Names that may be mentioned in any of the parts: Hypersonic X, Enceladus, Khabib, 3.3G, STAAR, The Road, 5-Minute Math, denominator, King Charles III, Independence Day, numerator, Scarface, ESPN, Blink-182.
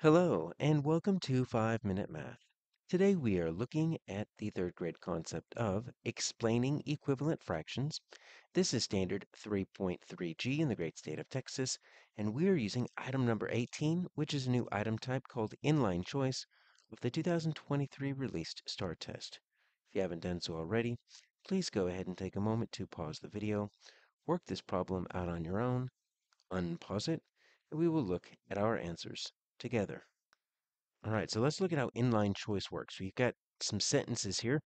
Hello, and welcome to 5-Minute Math. Today we are looking at the third grade concept of explaining equivalent fractions. This is standard 3.3G in the great state of Texas, and we are using item number 18, which is a new item type called inline choice with the 2023 released STAAR test. If you haven't done so already, please go ahead and take a moment to pause the video, work this problem out on your own, unpause it, and we will look at our answers together. All right, so let's look at how inline choice works. We've got some sentences here,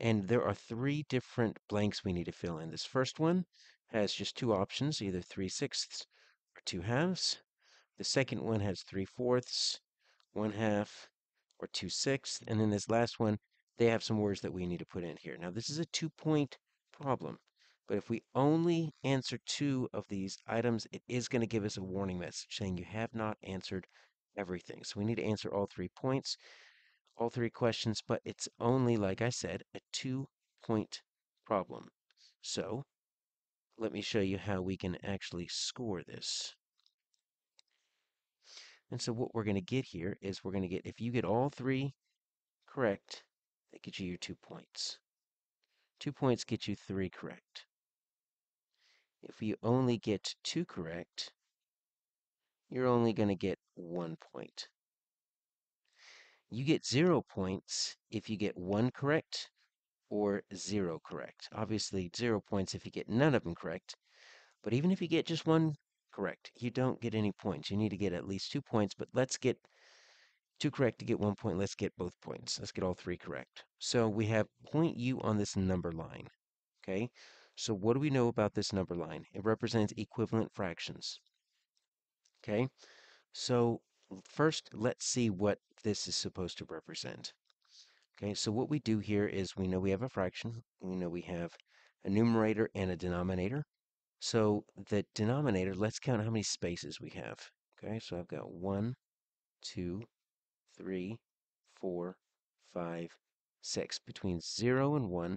and there are three different blanks we need to fill in. This first one has just two options, either 3/6 or 2/2. The second one has 3/4, 1/2, or 2/6. And then this last one, they have some words that we need to put in here. Now, this is a two-point problem, but if we only answer two of these items, it is going to give us a warning message saying you have not answered everything. So we need to answer all 3 points, all three questions, but it's only, like I said, a two-point problem. So let me show you how we can actually score this. And so what we're going to get here is we're going to get, if you get all three correct, that gets you your 2 points. 2 points get you three correct. If you only get two correct, you're only going to get 1 point. You get 0 points if you get one correct or zero correct. Obviously, 0 points if you get none of them correct. But even if you get just one correct, you don't get any points. You need to get at least 2 points, but let's get two correct to get 1 point. Let's get both points. Let's get all three correct. So we have point U on this number line. Okay, so what do we know about this number line? It represents equivalent fractions. Okay, so first let's see what this is supposed to represent. Okay, so what we do here is we know we have a fraction, we know we have a numerator and a denominator. So the denominator, let's count how many spaces we have. Okay, so I've got 1, 2, 3, 4, 5, 6. Between 0 and 1,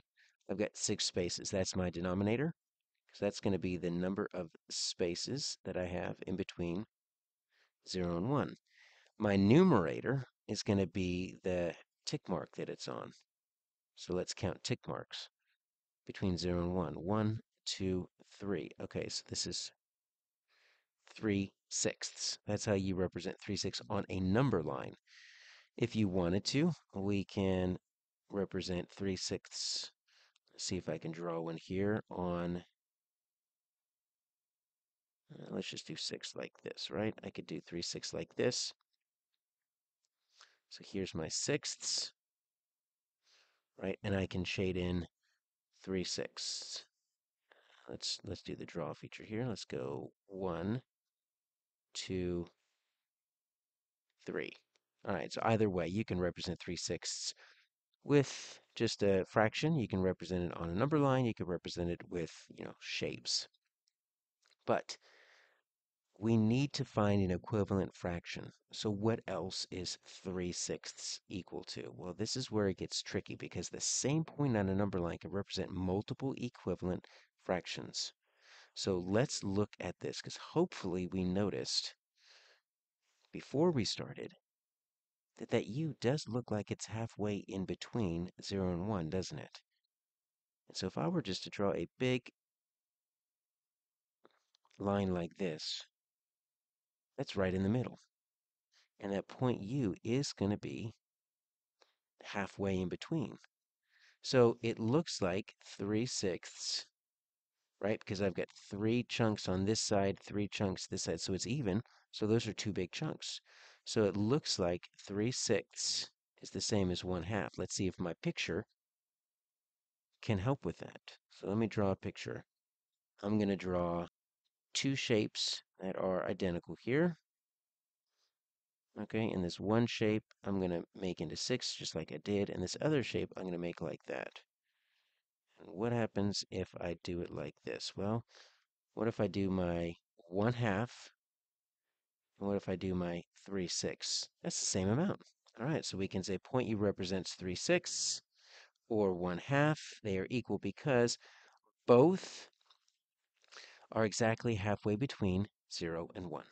I've got 6 spaces. That's my denominator. So that's going to be the number of spaces that I have in between 0 and 1. My numerator is going to be the tick mark that it's on. So let's count tick marks between 0 and 1. 1, 2, 3. Okay, so this is 3/6. That's how you represent 3/6 on a number line. If you wanted to, we can represent 3/6. Let's see if I can draw one here on... let's just do 6 like this, right? I could do 3/6 like this. So here's my sixths, right? And I can shade in 3/6. Let's do the draw feature here. Let's go 1, 2, 3. All right, so either way, you can represent 3/6 with just a fraction. You can represent it on a number line. You can represent it with, shapes. But we need to find an equivalent fraction. So what else is 3/6 equal to? Well, this is where it gets tricky because the same point on a number line can represent multiple equivalent fractions. So let's look at this because hopefully we noticed before we started that U does look like it's halfway in between 0 and 1, doesn't it? And so if I were just to draw a big line like this, that's right in the middle. And that point U is going to be halfway in between. So it looks like 3/6, right? Because I've got three chunks on this side, three chunks this side, so it's even. So those are two big chunks. So it looks like 3/6 is the same as 1/2. Let's see if my picture can help with that. So let me draw a picture. I'm going to draw two shapes that are identical here. Okay, and this one shape I'm going to make into 6 just like I did, and this other shape I'm going to make like that. And what happens if I do it like this? Well, what if I do my 1/2, and what if I do my 3/6? That's the same amount. All right, so we can say point U represents 3/6 or 1/2. They are equal because both are exactly halfway between 0 and 1.